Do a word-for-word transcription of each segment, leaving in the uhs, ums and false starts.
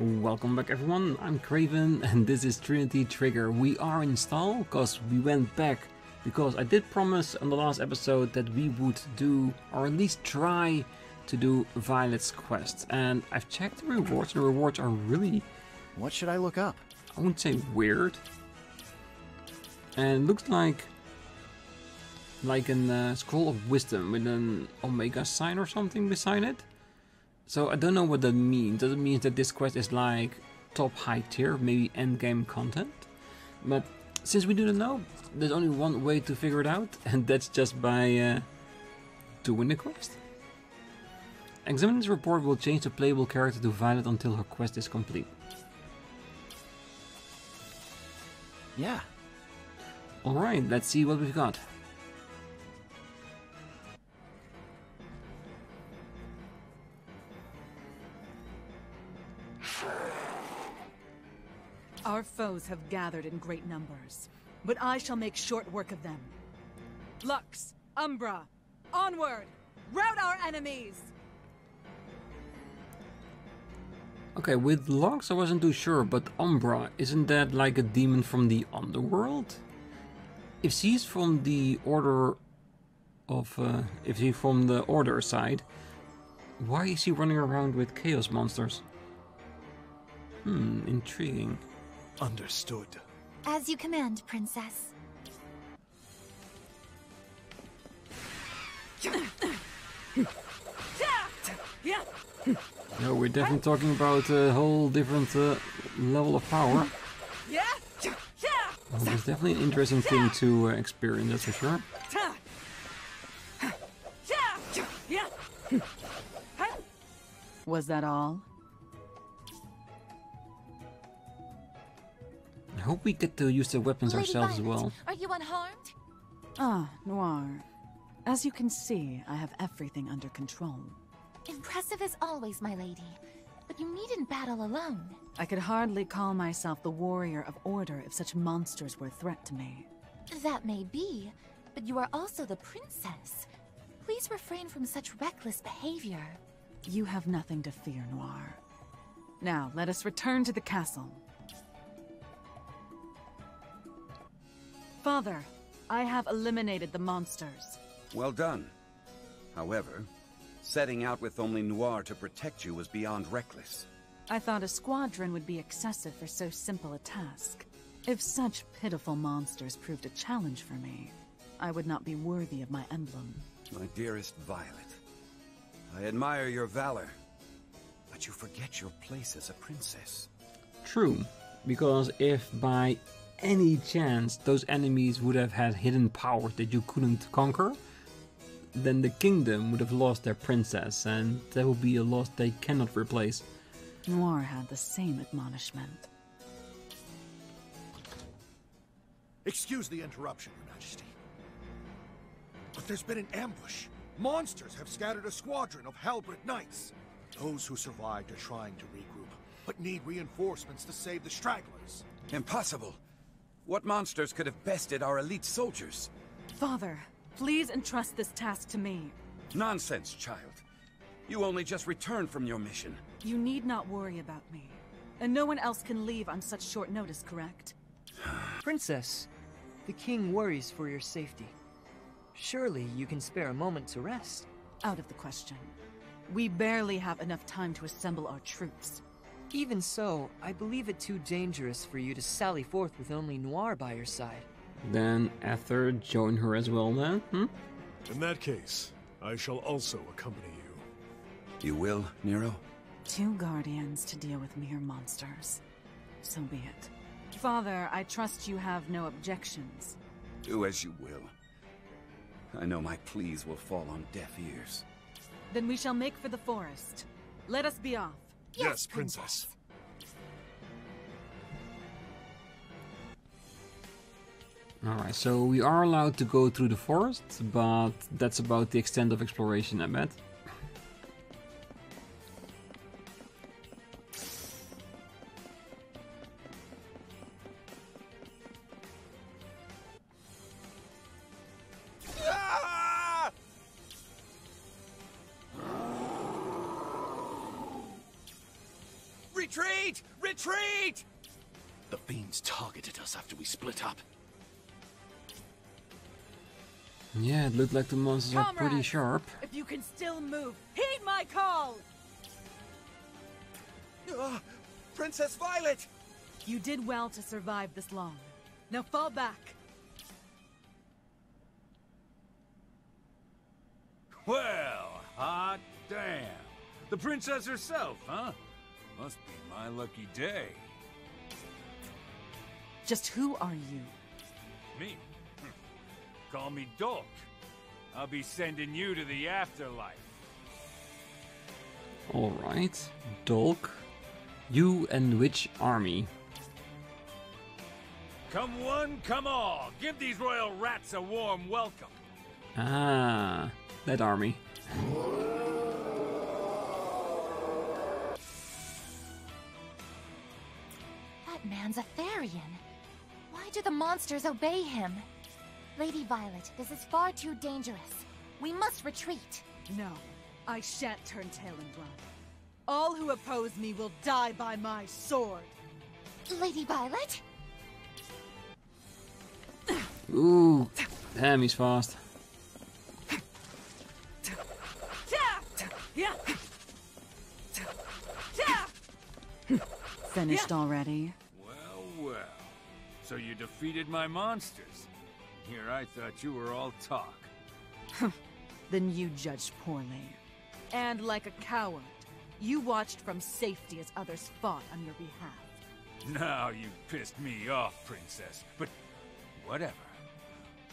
Welcome back everyone, I'm Craven and this is Trinity Trigger. We are in stall because we went back because I did promise on the last episode that we would do, or at least try to do, Violet's quest, and I've checked the rewards. The rewards are really... What should I look up? I wouldn't say weird. And it looks like like a uh, scroll of wisdom with an omega sign or something beside it. So I don't know what that means. Does it mean that this quest is like top high tier, maybe end game content? But since we didn't know, there's only one way to figure it out, and that's just by uh, doing the quest. Examining this report will change the playable character to Violet until her quest is complete. Yeah. Alright, let's see what we've got. Our foes have gathered in great numbers, but I shall make short work of them. Lux, Umbra, onward! Rout our enemies! Okay, with Lux I wasn't too sure, but Umbra, isn't that like a demon from the underworld? If she's from the order of... Uh, if she's from the order side, why is she running around with chaos monsters? Hmm, intriguing. Understood. As you command, Princess. No, we're definitely talking about a whole different uh, level of power. Yeah. Well, it's definitely an interesting thing to uh, experience, that's for sure. Was that all? I hope we get to use the weapons Lady ourselves Violet, as well. Are you unharmed? Ah, Noir. As you can see, I have everything under control. Impressive as always, my lady. But you needn't battle alone. I could hardly call myself the warrior of order if such monsters were a threat to me. That may be, but you are also the princess. Please refrain from such reckless behavior. You have nothing to fear, Noir. Now, let us return to the castle. Father, I have eliminated the monsters. Well done. However, setting out with only Noir to protect you was beyond reckless. I thought a squadron would be excessive for so simple a task. If such pitiful monsters proved a challenge for me, I would not be worthy of my emblem. My dearest Violet, I admire your valor, but you forget your place as a princess. True, because if by any chance those enemies would have had hidden powers that you couldn't conquer, then the kingdom would have lost their princess, and that would be a loss they cannot replace. Noir had the same admonishment. Excuse the interruption, Your Majesty, but there's been an ambush. Monsters have scattered a squadron of halberd knights. Those who survived are trying to regroup, but need reinforcements to save the stragglers. Impossible! What monsters could have bested our elite soldiers? Father, please entrust this task to me. Nonsense, child. You only just returned from your mission. You need not worry about me. And no one else can leave on such short notice, correct? Princess, the king worries for your safety. Surely you can spare a moment to rest. Out of the question. We barely have enough time to assemble our troops. Even so, I believe it too dangerous for you to sally forth with only Noir by your side. Then Aether, join her as well, man. Hmm? In that case, I shall also accompany you. You will, Nero? Two guardians to deal with mere monsters. So be it. Father, I trust you have no objections. Do as you will. I know my pleas will fall on deaf ears. Then we shall make for the forest. Let us be off. Yes, yes, Princess. Alright, so we are allowed to go through the forest, but that's about the extent of exploration, I bet. Retreat! Retreat! Retreat! The fiends targeted us after we split up. Yeah, it looked like the monsters are pretty sharp. If you can still move, heed my call! Uh, Princess Violet! You did well to survive this long. Now fall back. Well, hot damn. The princess herself, huh? Must be my lucky day. Just who are you? Me? Call me Dolk. I'll be sending you to the afterlife. Alright, Dolk. You and which army? Come one, come all. Give these royal rats a warm welcome. Ah, that army. That man's a Tharian. Why do the monsters obey him? Lady Violet, this is far too dangerous. We must retreat. No, I shan't turn tail and run. All who oppose me will die by my sword. Lady Violet? Ooh, damn, he's fast. Finished already? Well, well. So you defeated my monsters. Here, I thought you were all talk. Then you judged poorly. And like a coward, you watched from safety as others fought on your behalf. Now you pissed me off, Princess. But whatever.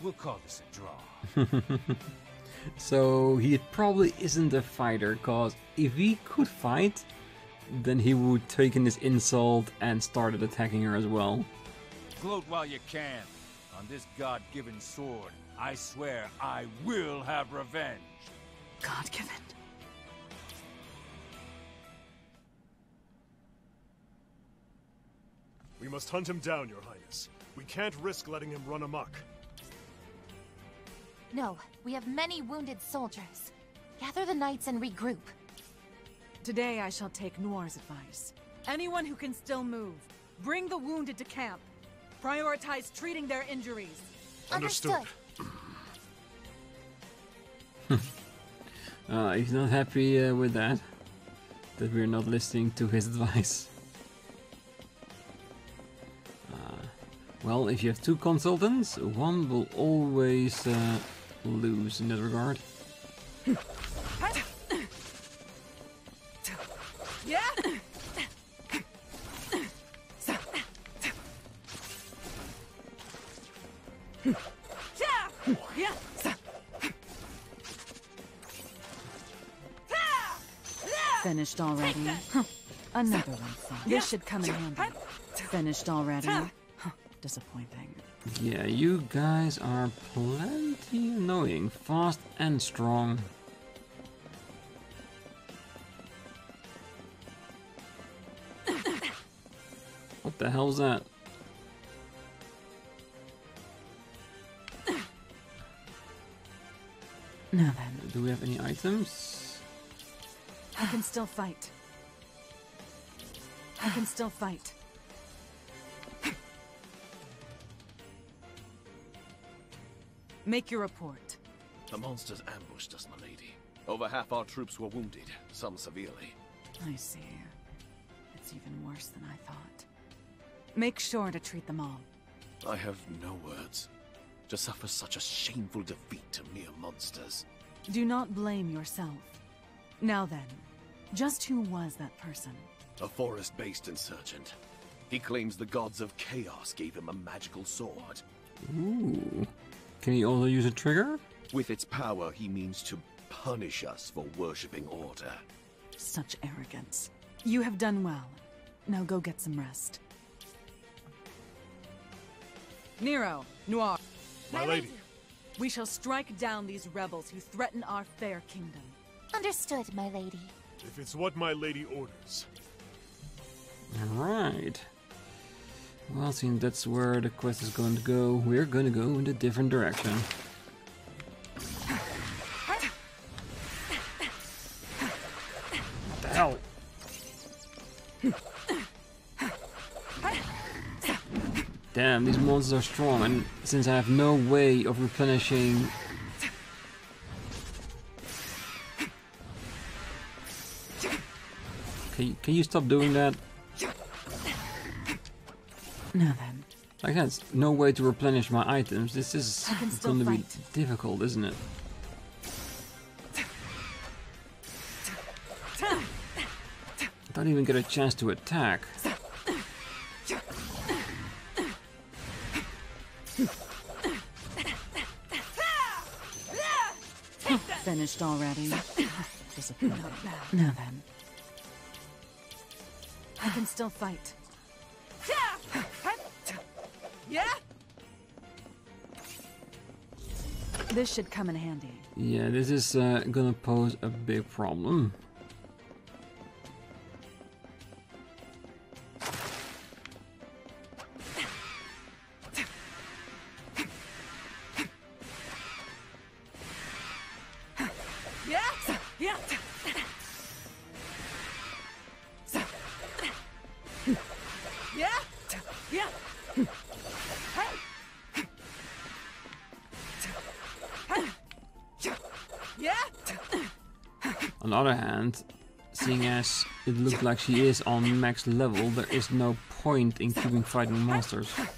We'll call this a draw. So he probably isn't a fighter, because if he could fight, then he would take in this insult and started attacking her as well. Gloat while you can. On this God-given sword, I swear I will have revenge. God-given? We must hunt him down, Your Highness. We can't risk letting him run amok. No, we have many wounded soldiers. Gather the knights and regroup. Today I shall take Noir's advice. Anyone who can still move, bring the wounded to camp. Prioritize treating their injuries. Understood. uh, he's not happy uh, with that. That we're not listening to his advice. Uh, well, if you have two consultants, one will always uh, lose in that regard. Yeah. Finished already. Huh. Another one. This should come in handy. Finished already. Huh. Disappointing. Yeah, you guys are plenty annoying. Fast and strong. What the hell's that? Now then. Do we have any items? I can still fight. I can still fight. Make your report. The monsters ambushed us, my lady. Over half our troops were wounded, some severely. I see. It's even worse than I thought. Make sure to treat them all. I have no words. To suffer such a shameful defeat to mere monsters. Do not blame yourself. Now then, just who was that person? A forest-based insurgent. He claims the gods of chaos gave him a magical sword. Ooh. Can he also use a trigger? With its power, he means to punish us for worshipping order. Such arrogance. You have done well. Now go get some rest. Nero, Noir. My lady. We shall strike down these rebels who threaten our fair kingdom. Understood, my lady. If it's what my lady orders. Alright. Well, seeing that's where the quest is going to go, we're going to go in a different direction. What the hell? Damn, these monsters are strong, and since I have no way of replenishing... Can you, can you stop doing that? Now then. Like that's no way to replenish my items. This is going to be difficult, isn't it? I don't even get a chance to attack. Finished already. Disappointing. Now then. I can still fight. Yeah. This should come in handy. Yeah, this is uh, gonna pose a big problem. On the other hand, seeing as it looks like she is on max level, there is no point in keeping fighting monsters. Alright,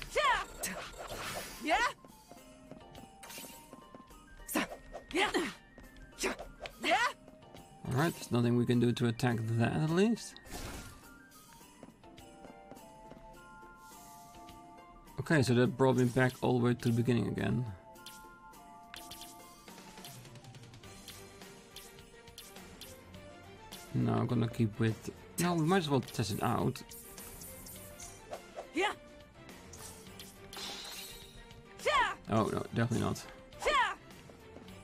there's nothing we can do to attack that at least. Okay, so that brought me back all the way to the beginning again. No, I'm gonna keep with... No, we might as well test it out. Yeah. Oh, no, definitely not.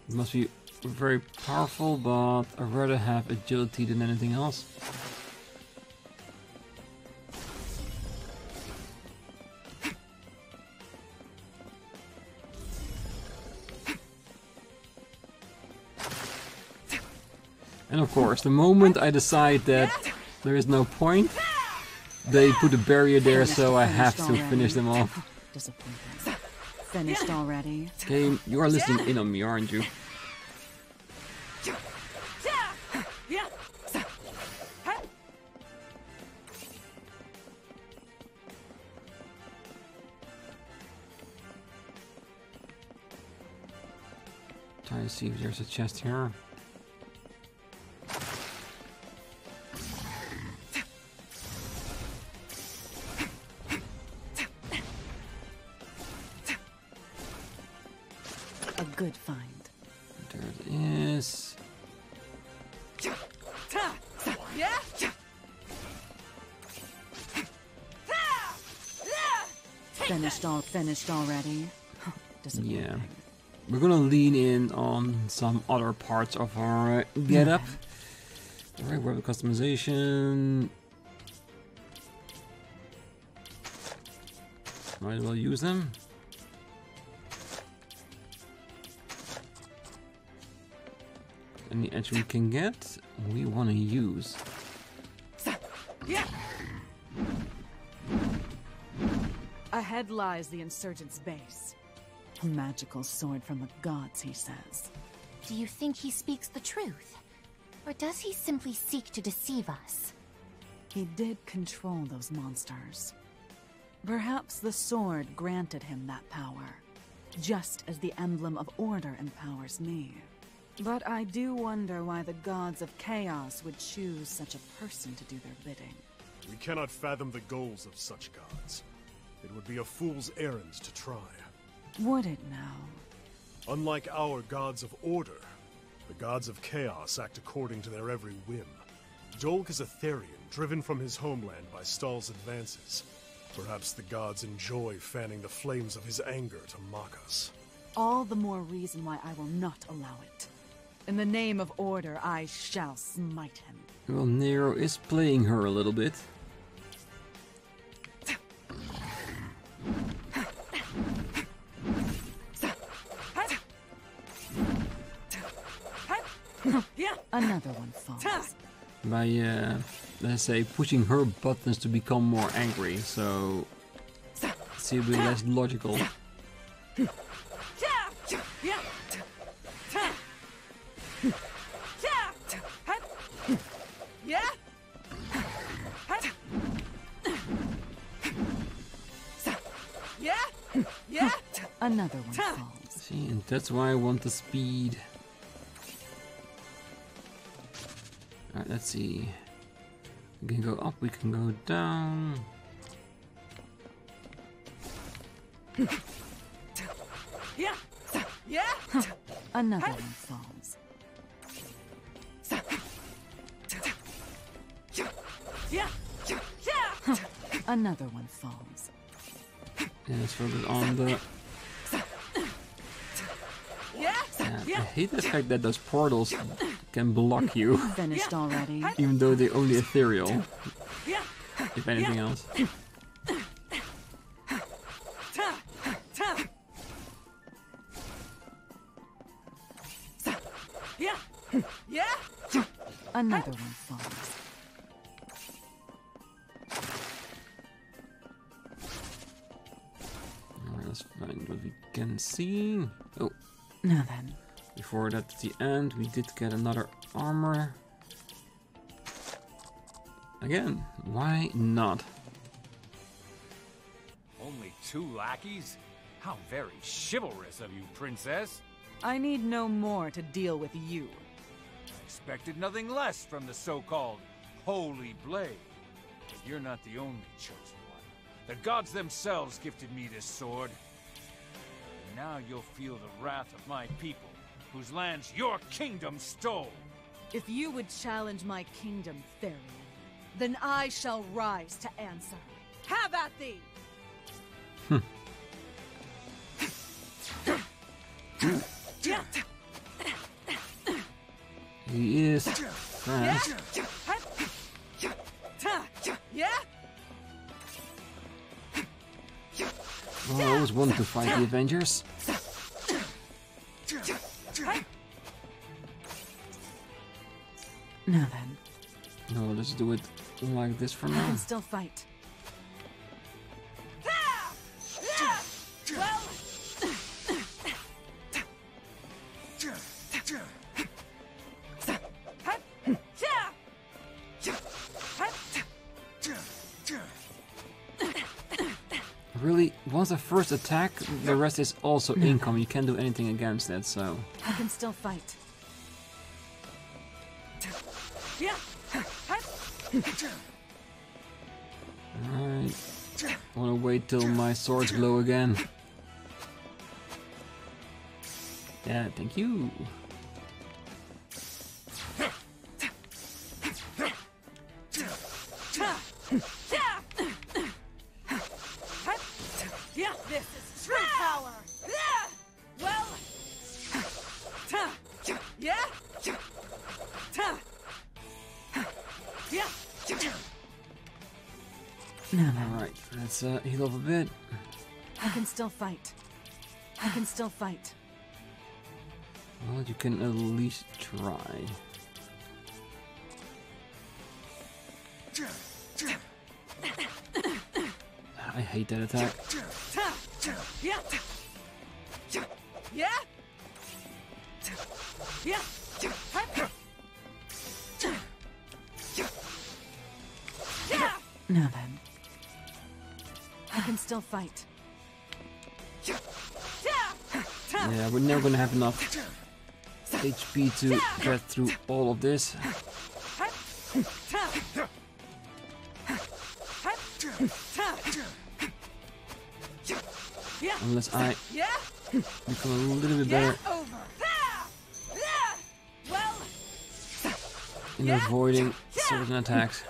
It must be very powerful, but I'd rather have agility than anything else. And of course, the moment I decide that there is no point, they put a barrier there, so I have to finish them off. Finished already. Game, you are listening in on me, aren't you? Trying to see if there's a chest here. Good find. There it is. Finished all finished already. Yeah. We're gonna lean in on some other parts of our get up. Yeah. Alright, we're the customization. Might as well use them. Any edge we can get, we want to use. Ahead lies the insurgent's base. A magical sword from the gods, he says. Do you think he speaks the truth? Or does he simply seek to deceive us? He did control those monsters. Perhaps the sword granted him that power, just as the emblem of order empowers me. But I do wonder why the gods of chaos would choose such a person to do their bidding. We cannot fathom the goals of such gods. It would be a fool's errand to try. Would it now? Unlike our gods of order, the gods of chaos act according to their every whim. Dolk is a Tharian driven from his homeland by Stahl's advances. Perhaps the gods enjoy fanning the flames of his anger to mock us. All the more reason why I will not allow it. In the name of order, I shall smite him. Well, Nero is playing her a little bit. Another one falls. By, uh, let's say, pushing her buttons to become more angry, so it's a bit less logical. Another one falls. See, and that's why I want the speed. Alright, let's see. We can go up, we can go down. Another one falls. Another one falls. And let's focus on the... Yeah, I hate the fact that those portals can block you. Finished already. Even though they're only ethereal. If anything else. Another one falls. Alright, let's find what we can see. Oh. Now then. Before that, at the end, we did get another armor. Again, why not? Only two lackeys? How very chivalrous of you, princess. I need no more to deal with you. I expected nothing less from the so-called Holy Blade. But you're not the only chosen one. The gods themselves gifted me this sword. And now you'll feel the wrath of my people, whose lands your kingdom stole. If you would challenge my kingdom, Tharian, then I shall rise to answer. Have at thee! He is fast. Well, I always wanted to fight the Avengers. Now then. No, let's do it like this for now. I can still fight. Really, once the first attack, the rest is also income. You can't do anything against that, so. I can still fight. Alright. I wanna wait till my swords glow again. Yeah, thank you. This is true power. Well, yeah. No, no. All right, let's uh, heal up a bit. I can still fight. I can still fight. Well, you can at least try. I hate that attack. Now then. I can still fight. Yeah, we're never gonna have enough H P to get through all of this. Unless I become a little bit better in avoiding certain attacks.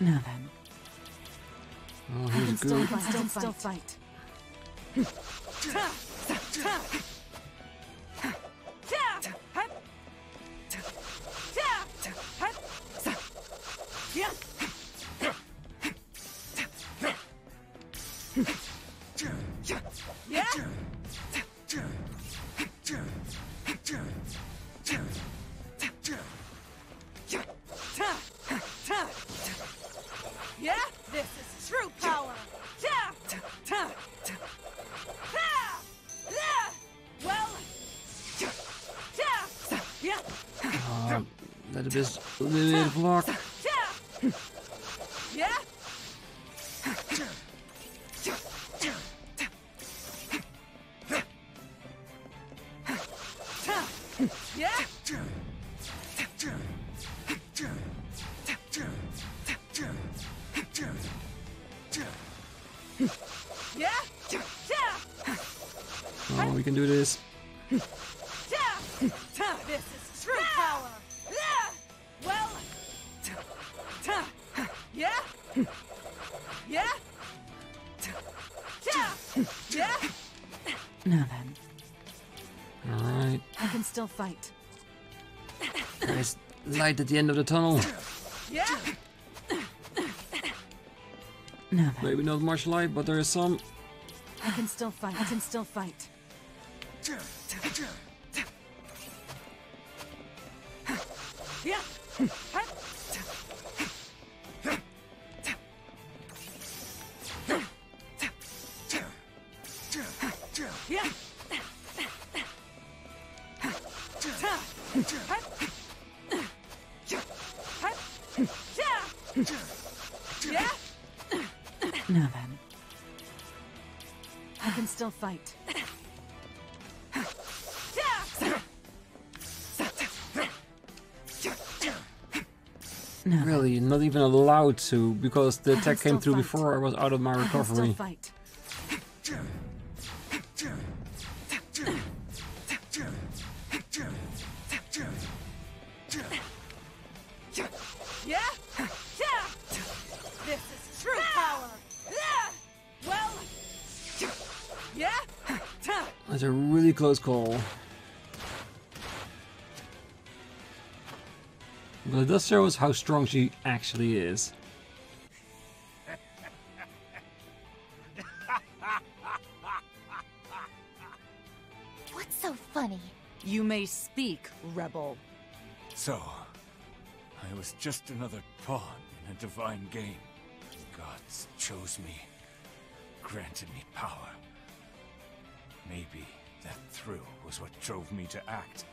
Now then. Oh, he's I can good. Still fight. I can still fight. Fight. There's light at the end of the tunnel. Yeah. No, maybe not much light, but there is some. I can still fight. I can still fight. Yeah. Fight. No. Really, not even allowed to, because the attack came through fight. Before I was out of my recovery. Close call. But it does show us how strong she actually is. What's so funny? You may speak, rebel. So, I was just another pawn in a divine game. The gods chose me, granted me power. Maybe that thrill was what drove me to act.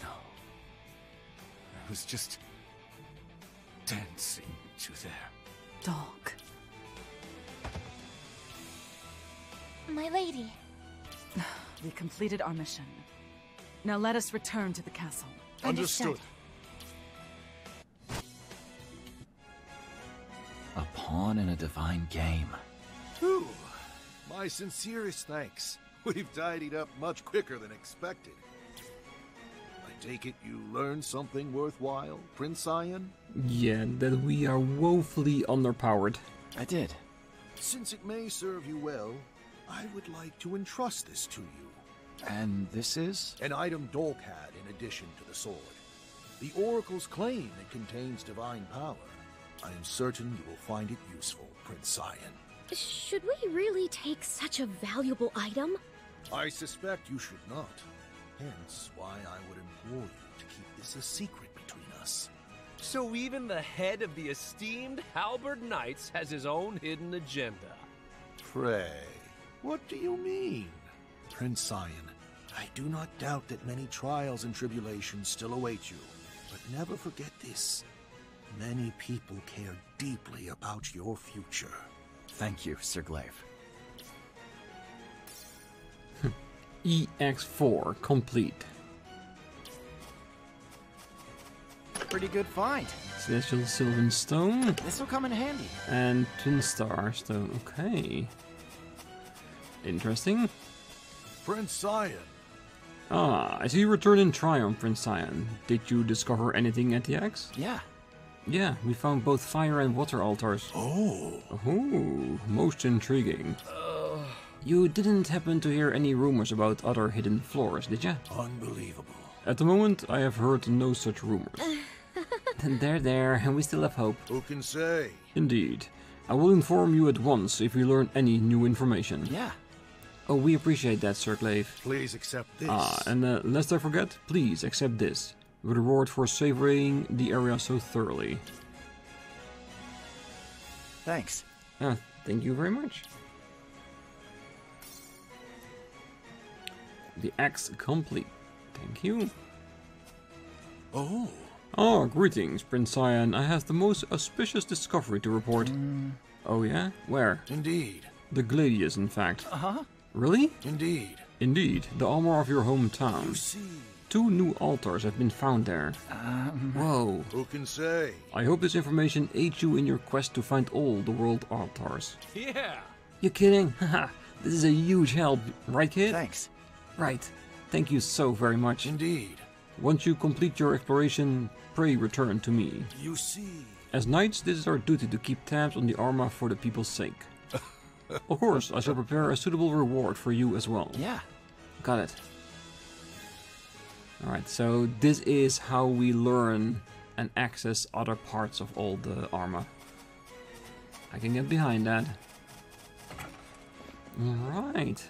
No. I was just dancing to their Dolk. My lady. We completed our mission. Now let us return to the castle. Understood. A pawn in a divine game. Whew. My sincerest thanks. We've tidied up much quicker than expected. I take it you learned something worthwhile, Prince Cyan? Yeah, that we are woefully underpowered. I did. Since it may serve you well, I would like to entrust this to you. And this is? An item Dolk had in addition to the sword. The Oracle's claim it contains divine power. I am certain you will find it useful, Prince Cyan. Should we really take such a valuable item? I suspect you should not. Hence why I would implore you to keep this a secret between us. So even the head of the esteemed Halberd Knights has his own hidden agenda. Pray, what do you mean? Prince Cyan, I do not doubt that many trials and tribulations still await you. But never forget this. Many people care deeply about your future. Thank you, Sir Glaive. E X four complete. Pretty good find. Celestial Sylvan Stone. This will come in handy. And Twin Star Stone. Okay. Interesting. Prince Cyan. Ah, I see you return in triumph, Prince Cyan. Did you discover anything at the X? Yeah. Yeah, we found both fire and water altars. Oh. Oh, most intriguing. Uh, you didn't happen to hear any rumors about other hidden floors, did ya? Unbelievable. At the moment, I have heard no such rumors. They're there, and we still have hope. Who can say? Indeed. I will inform you at once if we learn any new information. Yeah. Oh, we appreciate that, Sir Glaive. Please accept this. Ah, and uh, lest I forget, please accept this. A reward for savoring the area so thoroughly. Thanks. Ah, thank you very much. The axe complete. Thank you. Oh. Oh, greetings, Prince Cyan. I have the most auspicious discovery to report. Mm. Oh yeah? Where? Indeed. The Gladius, in fact. Uh-huh. Really? Indeed. Indeed. The armor of your hometown. You see. Two new altars have been found there. Um, Whoa. Who can say? I hope this information aids you in your quest to find all the world altars. Yeah. You're kidding? Haha. This is a huge help, right, kid? Thanks. Right. Thank you so very much. Indeed. Once you complete your exploration, pray return to me. You see. As knights, this is our duty to keep tabs on the armor for the people's sake. Of course, I shall prepare a suitable reward for you as well. Yeah. Got it. Alright, so this is how we learn and access other parts of all the armor. I can get behind that. Alright.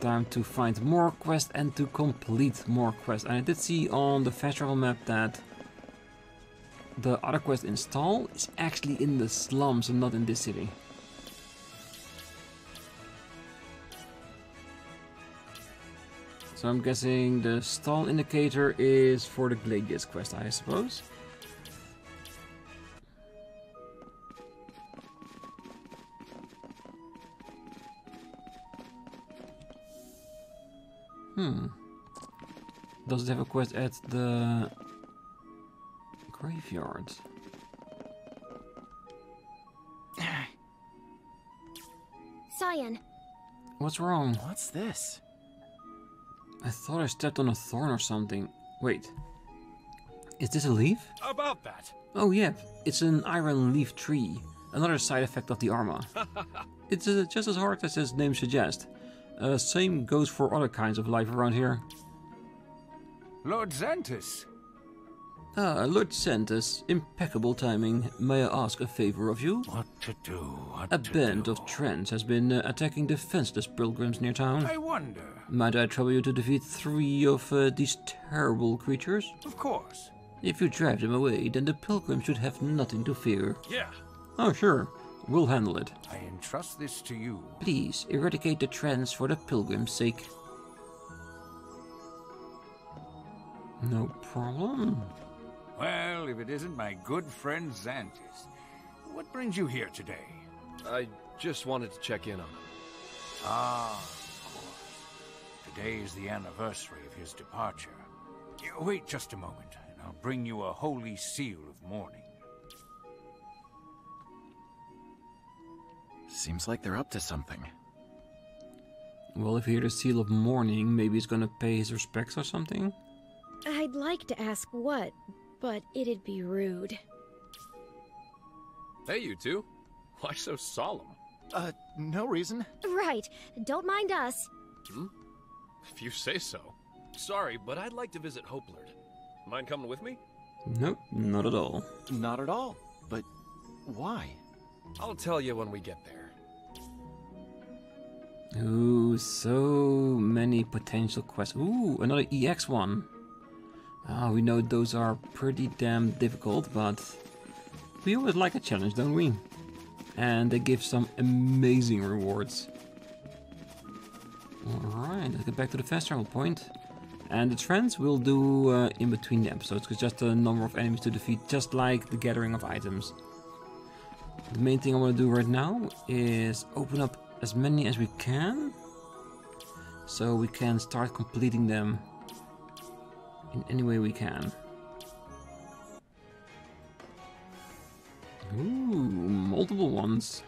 Time to find more quests and to complete more quests. And I did see on the fast travel map that the other quest in Stahl is actually in the slums and not in this city. So I'm guessing the stall indicator is for the Gladius quest, I suppose. Hmm. Does it have a quest at the graveyard? Cyan. What's wrong? What's this? I thought I stepped on a thorn or something. Wait. Is this a leaf? About that. Oh, yeah. It's an iron leaf tree. Another side effect of the armor. It's uh, just as hard as its name suggests. Uh, same goes for other kinds of life around here. Lord Xantis. Ah, Lord Xantis. Impeccable timing. May I ask a favor of you? What to do? What a to band do? Of trends has been uh, attacking defenseless pilgrims near town. I wonder. Might I trouble you to defeat three of uh, these terrible creatures? Of course. If you drive them away, then the pilgrims should have nothing to fear. Yeah. Oh, sure. We'll handle it. I entrust this to you. Please, eradicate the trends for the pilgrims' sake. No problem. Well, if it isn't my good friend Xantis. What brings you here today? I just wanted to check in on him. Ah. Today is the anniversary of his departure. Wait just a moment, and I'll bring you a holy seal of mourning. Seems like they're up to something. Well, if you hear the seal of mourning, maybe he's gonna pay his respects or something? I'd like to ask what, but it'd be rude. Hey, you two. Why so solemn? Uh, no reason. Right. Don't mind us. Hmm? If you say so. Sorry, but I'd like to visit Hopelord. Mind coming with me? Nope, not at all. Not at all. But why? I'll tell you when we get there. Ooh, so many potential quests. Ooh, another E X one. Ah, we know those are pretty damn difficult, but we always like a challenge, don't we? And they give some amazing rewards. Alright, let's get back to the fast travel point. And the trends we'll do uh, in between the episodes, because just the number of enemies to defeat, just like the gathering of items. The main thing I want to do right now is open up as many as we can, so we can start completing them in any way we can. Ooh, multiple ones.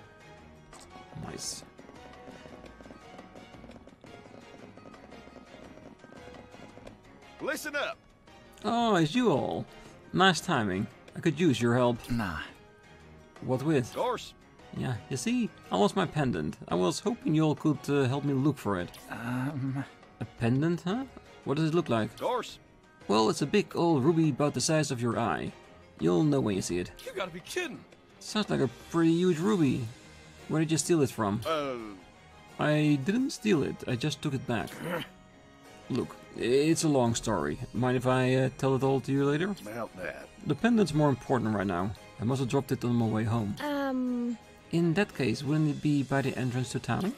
Nice. Listen up! Oh, it's you all. Nice timing. I could use your help. Nah. What with? Of course. Yeah, you see? I lost my pendant. I was hoping you all could uh, help me look for it. Um... A pendant, huh? What does it look like? Of course. Well, it's a big old ruby about the size of your eye. You'll know when you see it. You gotta be kidding! Sounds like a pretty huge ruby. Where did you steal it from? Uh... I didn't steal it, I just took it back. Look, it's a long story. Mind if I uh, tell it all to you later? About that. The pendant's more important right now. I must have dropped it on my way home. Um... In that case, wouldn't it be by the entrance to town?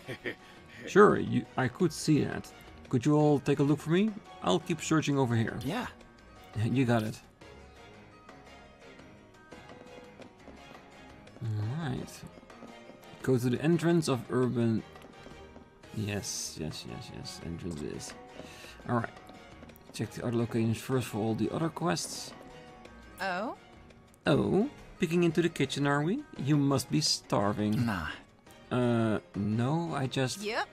Sure, you, I could see that. Could you all take a look for me? I'll keep searching over here. Yeah. You got it. Alright. Go to the entrance of urban... Yes, yes, yes, yes. Entrance is. Alright. Check the other locations first for all the other quests. Oh? Oh? Peeking into the kitchen, are we? You must be starving. Nah. Uh, no, I just... Yep.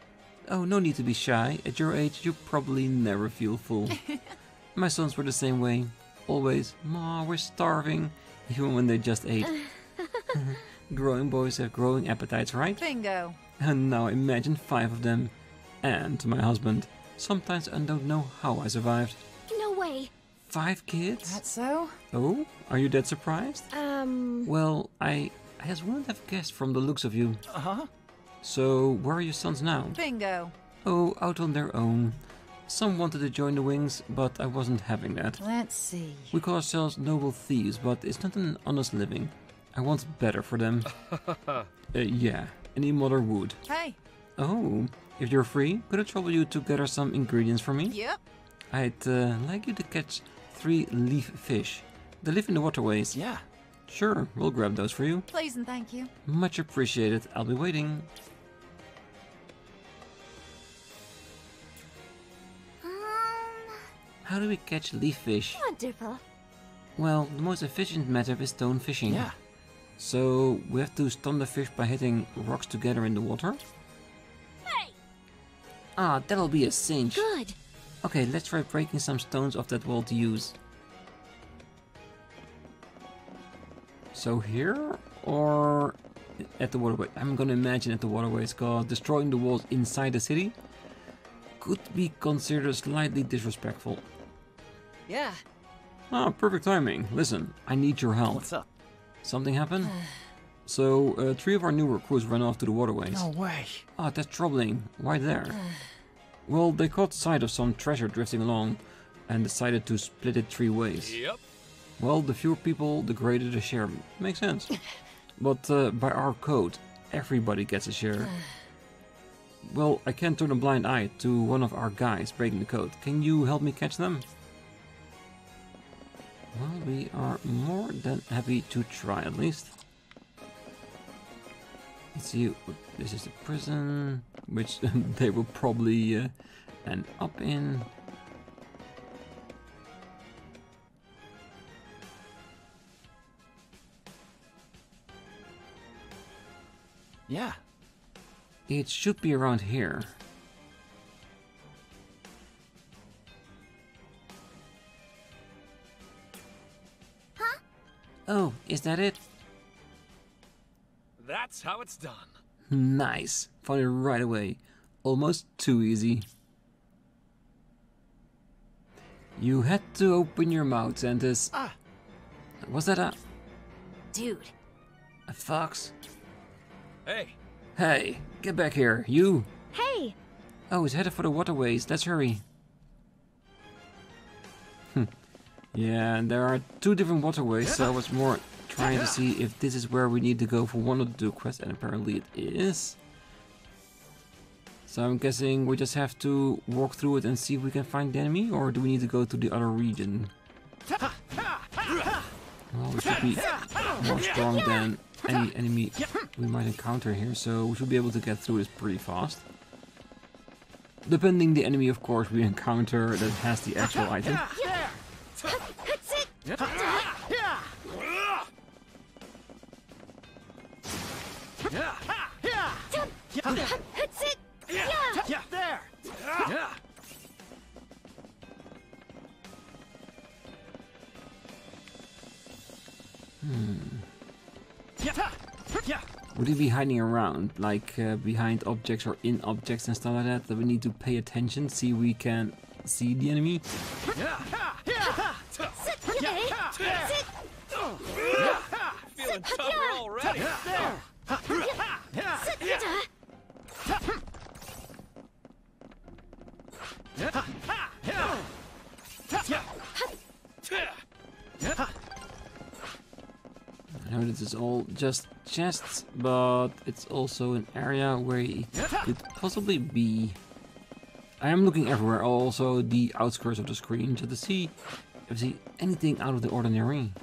Oh, no need to be shy. At your age, you probably never feel full. My sons were the same way. Always, Ma, we're starving. Even when they just ate. Growing boys have growing appetites, right? Bingo. And now imagine five of them. And my husband. Sometimes I don't know how I survived. No way. Five kids? That so? Oh? Are you that surprised? Um... Well, I... I just wouldn't have guessed from the looks of you. Uh-huh. So, where are your sons now? Bingo. Oh, out on their own. Some wanted to join the Wings, but I wasn't having that. Let's see. We call ourselves noble thieves, but it's not an honest living. I want better for them. uh, yeah, any mother would. Hey. Oh, if you're free, could I trouble you to gather some ingredients for me? Yep. I'd uh, like you to catch three leaf fish. They live in the waterways. Yeah. Sure, we'll grab those for you. Please and thank you. Much appreciated. I'll be waiting. Um... How do we catch leaf fish? Wonderful. Well, the most efficient method is stone fishing. Yeah. So, we have to stun the fish by hitting rocks together in the water? Hey! Ah, that'll be a cinch. Good. Okay, let's try breaking some stones off that wall to use. So here, or at the waterway? I'm gonna imagine at the waterways, because destroying the walls inside the city could be considered slightly disrespectful. Yeah. Ah, perfect timing. Listen, I need your help. What's up? Something happened? so, uh, three of our new recruits ran off to the waterways. No way. Ah, that's troubling. Why there? Well, they caught sight of some treasure drifting along and decided to split it three ways. Yep. Well, the fewer people, the greater the share. Makes sense. But uh, by our code, everybody gets a share. Well, I can't turn a blind eye to one of our guys breaking the code. Can you help me catch them? Well, we are more than happy to try, at least. Let's see. This is the prison, which they will probably uh, end up in. Yeah. It should be around here. Huh? Oh, is that it? That's how it's done. Nice. Found it right away. Almost too easy. You had to open your mouth, Xantis. Ah. Was that a... Dude. A fox? Hey! Hey! Get back here, you! Hey! Oh, he's headed for the waterways. Let's hurry. Yeah, there are two different waterways, so I was more trying to see if this is where we need to go for one of the two quests, and apparently it is. So I'm guessing we just have to walk through it and see if we can find the enemy, or do we need to go to the other region? Well, we should be more strong than any enemy we might encounter here, so we should be able to get through this pretty fast. Depending the enemy, of course, we encounter that has the actual item. Hmm. Would he be hiding around, like uh, behind objects or in objects and stuff like that, that we need to pay attention, see we can see the enemy? I know this is all just chests, but it's also an area where he could possibly be. I am looking everywhere, also the outskirts of the screen, to see if I see anything out of the ordinary.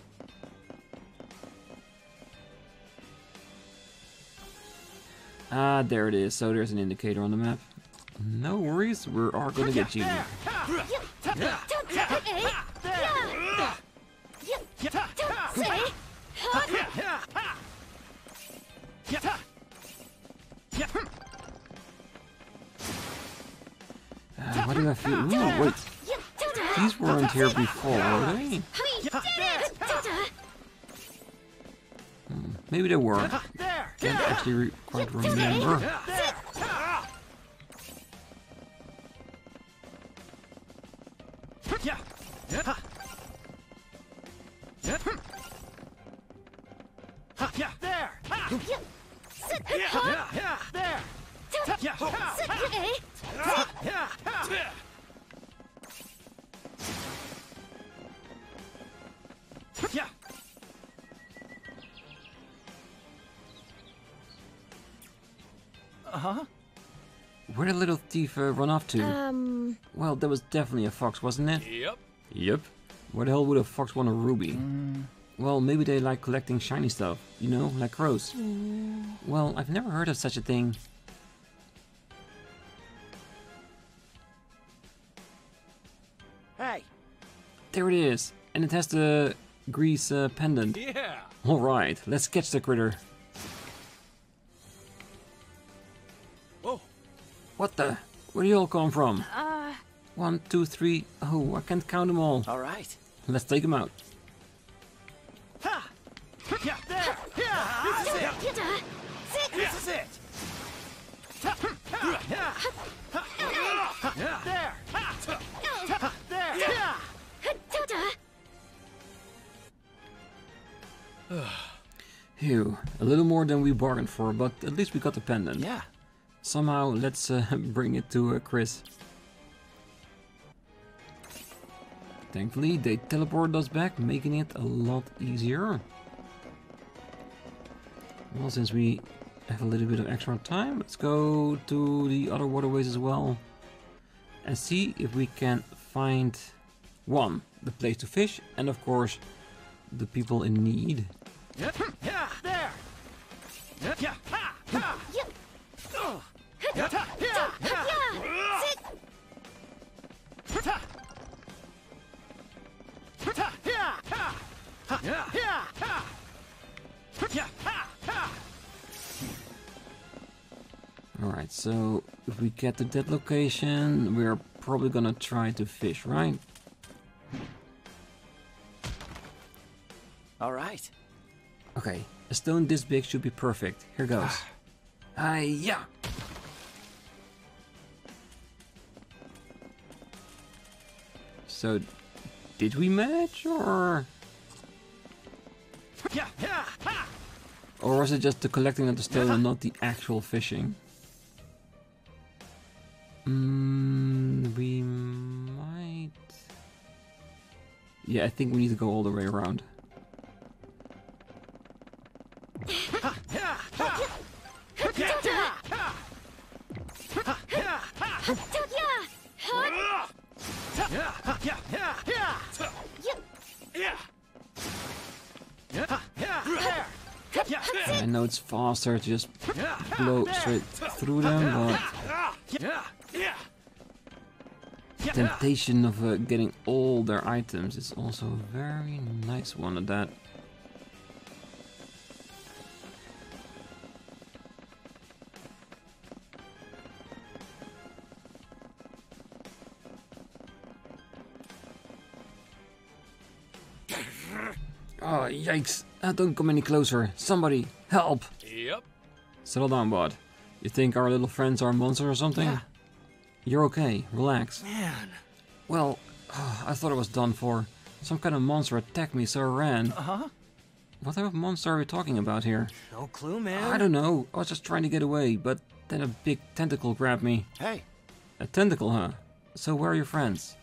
Ah, there it is. So there's an indicator on the map. No worries, we are going to get you. Uh, what do I feel? Ooh, wait. These weren't here before, were they? Hmm, maybe they were. Can't actually re quite remember. Where did the little thief uh, run off to? Um... Well, that was definitely a fox, wasn't it? Yep. Yep. Where the hell would a fox want a ruby? Mm. Well, maybe they like collecting shiny stuff, you know, like crows. Mm. Well, I've never heard of such a thing. Hey! There it is! And it has the grease uh, pendant. Yeah! Alright, let's catch the critter. What the? Where do you all come from? Uh, One, two, three. Oh, I can't count them all. All right. Let's take them out. Ha! Yeah, there! Yeah, this is it! This is it! There! There! Phew. A little more than we bargained for, but at least we got the pendant. Yeah. Somehow, let's uh, bring it to uh, Chris. Thankfully, they teleported us back, making it a lot easier. Well, since we have a little bit of extra time, let's go to the other waterways as well. And see if we can find, one, the place to fish, and of course, the people in need. Yeah, there. Yeah, ha, ha. Yeah. Alright, so if we get to that location, we're probably gonna try to fish, right? Alright. Okay, a stone this big should be perfect. Here goes. Hi-ya! So, did we match, or...? Or was it just the collecting of the stone and not the actual fishing? Mm, we might... Yeah, I think we need to go all the way around. I know it's faster to just blow straight through them, but the temptation of uh, getting all their items is also a very nice one at that. Oh, yikes! Uh, don't come any closer. Somebody, help! Yep. Settle down, bud. You think our little friends are monsters or something? Yeah. You're okay. Relax. Man. Well, oh, I thought I was done for. Some kind of monster attacked me, so I ran. Uh-huh. What type of monster are we talking about here? No clue, man. I don't know. I was just trying to get away, but then a big tentacle grabbed me. Hey. A tentacle, huh? So where are your friends?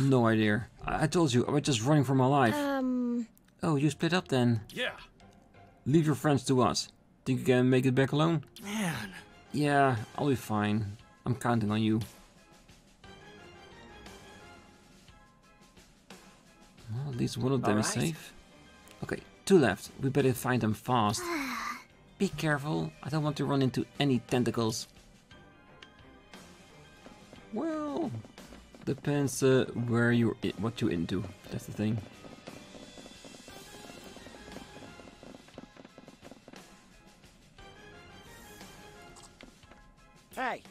No idea. I, I told you, I was just running for my life. Um... Oh, you split up then? Yeah. Leave your friends to us. Think you can make it back alone? Man. Yeah, I'll be fine. I'm counting on you. Well, at least one of them right. is safe. Okay, two left. We better find them fast. Be careful. I don't want to run into any tentacles. Well, depends uh, where you're, in, what you're into. That's the thing. Hey.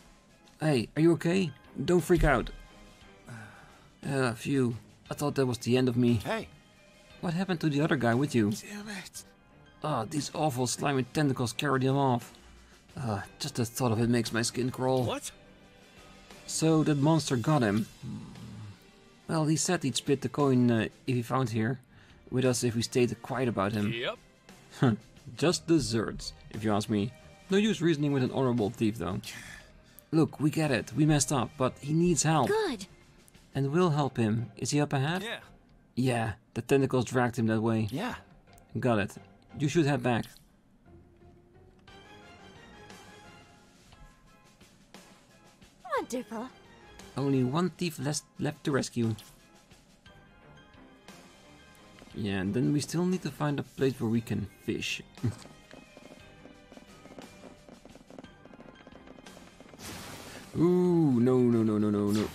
Hey, are you okay? Don't freak out. Uh, phew. I thought that was the end of me. Hey. What happened to the other guy with you? Damn it. Ah, oh, these awful slimy tentacles carried him off. Uh, just the thought of it makes my skin crawl. What? So that monster got him. Well, he said he'd split the coin uh, if he found here with us if we stayed quiet about him. Yep. Just desserts, if you ask me. No use reasoning with an honorable thief, though. Look, we get it. We messed up, but he needs help. Good. And we'll help him. Is he up ahead? Yeah. Yeah, the tentacles dragged him that way. Yeah. Got it. You should head back. Wonderful. Only one thief less left to rescue. Yeah, and then we still need to find a place where we can fish. Ooh, no, no, no, no, no, no.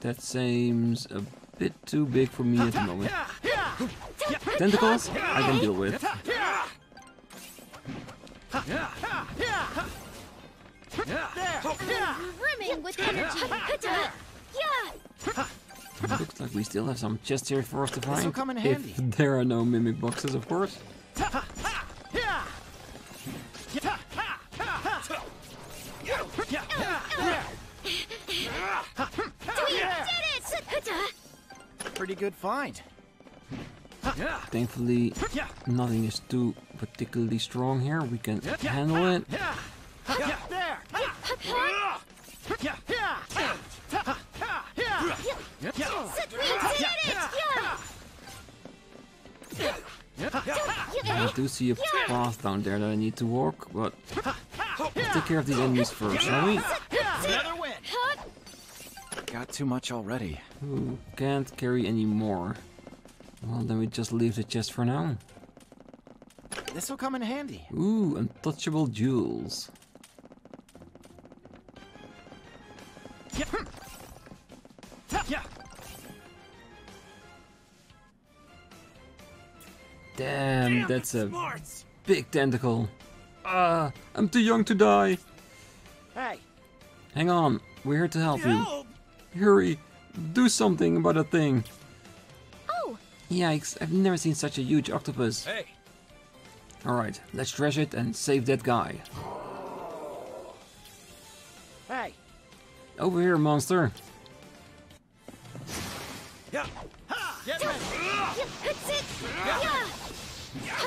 That seems a bit too big for me at the moment. Tentacles? I can deal with. Looks like we still have some chests here for us to find. If there are no mimic boxes, of course. We did it! Pretty good find. Thankfully, nothing is too particularly strong here. We can handle it. I do see a path down there that I need to walk, but let's take care of these enemies first, shall we? Another win. Got too much already. Ooh, can't carry any more. Well, then we just leave the chest for now. This will come in handy. Ooh, untouchable jewels. Damn, that's a big tentacle. Ah, uh, I'm too young to die. Hey. Hang on, we're here to help you. Hurry, do something about that thing. Oh! Yikes, I've never seen such a huge octopus. Hey! Alright, let's trash it and save that guy. Hey! Over here, monster! Yeah. Ha. Get ready. Yeah.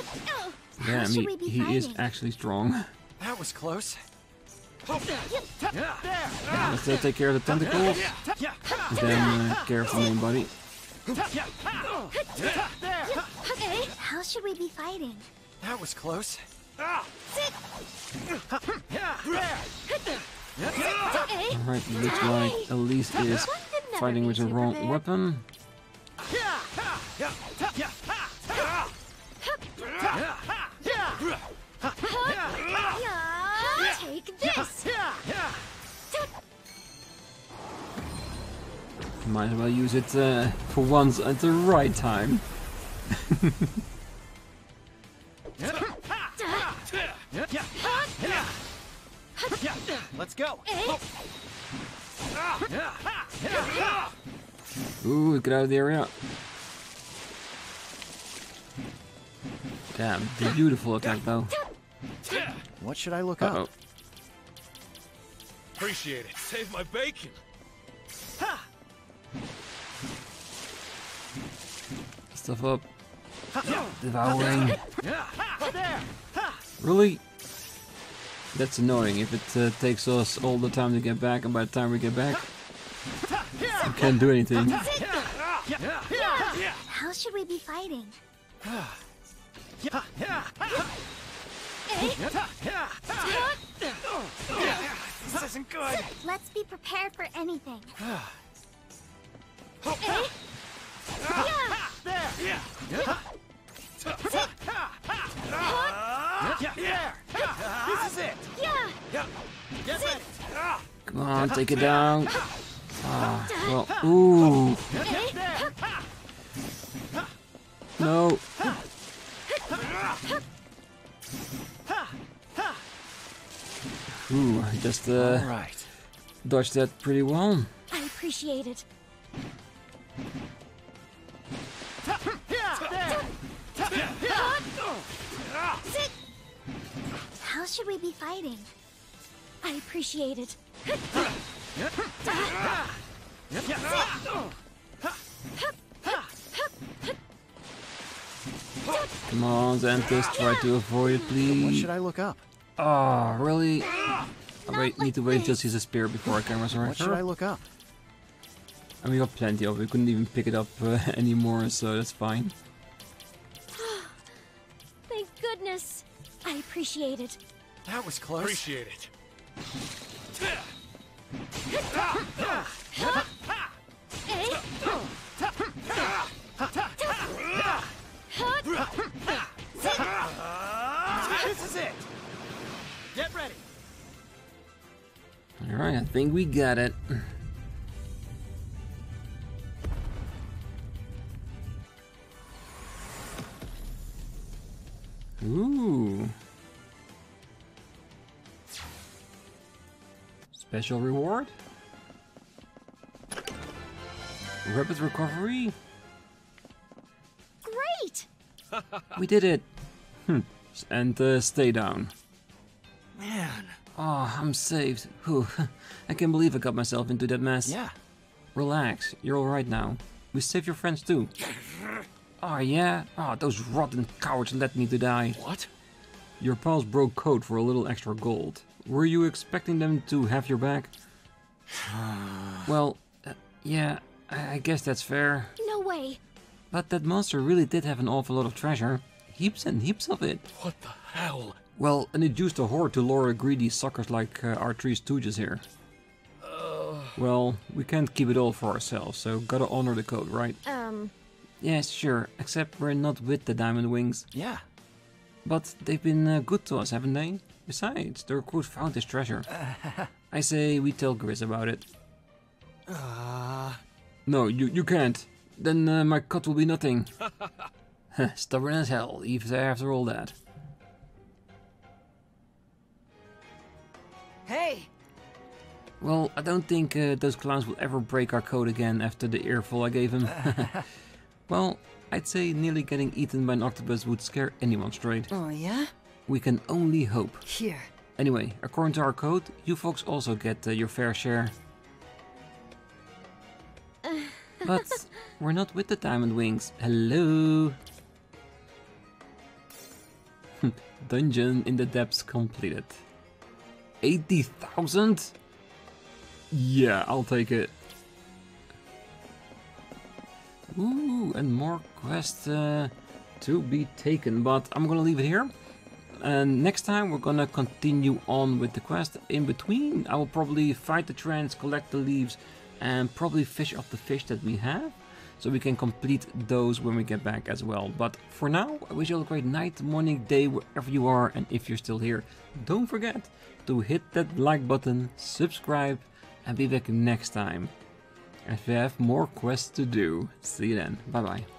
Damn, he, he is actually strong. That was close. Yeah, let's uh, take care of the tentacles. Then uh, care for my buddy. Okay, how should we be fighting? That was close. Alright, looks like Elise is fighting with the wrong weapon. Take this. Might as well use it uh, for once at the right time. Let's go. Ooh, get out of the area. Damn, beautiful attack though. What should I look Uh-oh. up? Appreciate it. Save my bacon. Ha! Stuff up. Devouring. Really? That's annoying. If it uh, takes us all the time to get back, and by the time we get back, we can't do anything. How should we be fighting? This isn't good. Let's be prepared for anything. This is it. Get ready. Come on, take it down. Ah, well, ooh. No. Ooh, I just uh, right. dodged that pretty well. I appreciate it. How should we be fighting? I appreciate it. Come on, Xantis, try to avoid it, please. What should I look up? Oh, really? I wait, like need to wait this. until she's a spear before I can resurrect her. What should I look up? And we got plenty of it. We couldn't even pick it up uh, anymore, so that's fine. Thank goodness. I appreciate it. That was close. Appreciate it. This is it. Get ready. All right, I think we got it. Ooh. Special reward? Rapid recovery? Great! We did it! Hm. And uh, stay down. Man. Oh, I'm saved. Whew. I can't believe I got myself into that mess. Yeah. Relax, you're alright now. We saved your friends too. Oh yeah? Oh, those rotten cowards let me to die. What? Your pals broke code for a little extra gold. Were you expecting them to have your back? Well, uh, yeah, I, I guess that's fair. No way. But that monster really did have an awful lot of treasure. Heaps and heaps of it. What the hell? Well, and it used a horde to lure greedy suckers like uh, our three stooges here. Uh... Well, we can't keep it all for ourselves, so gotta honor the code, right? Um... Yes, sure, except we're not with the Diamond Wings. Yeah. But they've been uh, good to us, haven't they? Besides, their crew found this treasure. Uh, I say we tell Grizz about it. Uh... No, you, you can't. Then uh, my cut will be nothing. Stubborn as hell, even after all that. Hey! Well, I don't think uh, those clowns will ever break our code again after the earful I gave him. Well, I'd say nearly getting eaten by an octopus would scare anyone straight. Oh yeah? We can only hope. Here. Anyway, according to our code, you folks also get uh, your fair share. But we're not with the Diamond Wings. Hello. Dungeon in the depths completed. eighty thousand? Yeah, I'll take it. Ooh, and more quests uh, to be taken, but I'm gonna leave it here. And next time we're gonna continue on with the quest. In between, I will probably fight the trends, collect the leaves, and probably fish up the fish that we have, so we can complete those when we get back as well. But for now, I wish you all a great night, morning, day, wherever you are, and if you're still here, don't forget to hit that like button, subscribe, and be back next time. If we have more quests to do. See you then. Bye bye.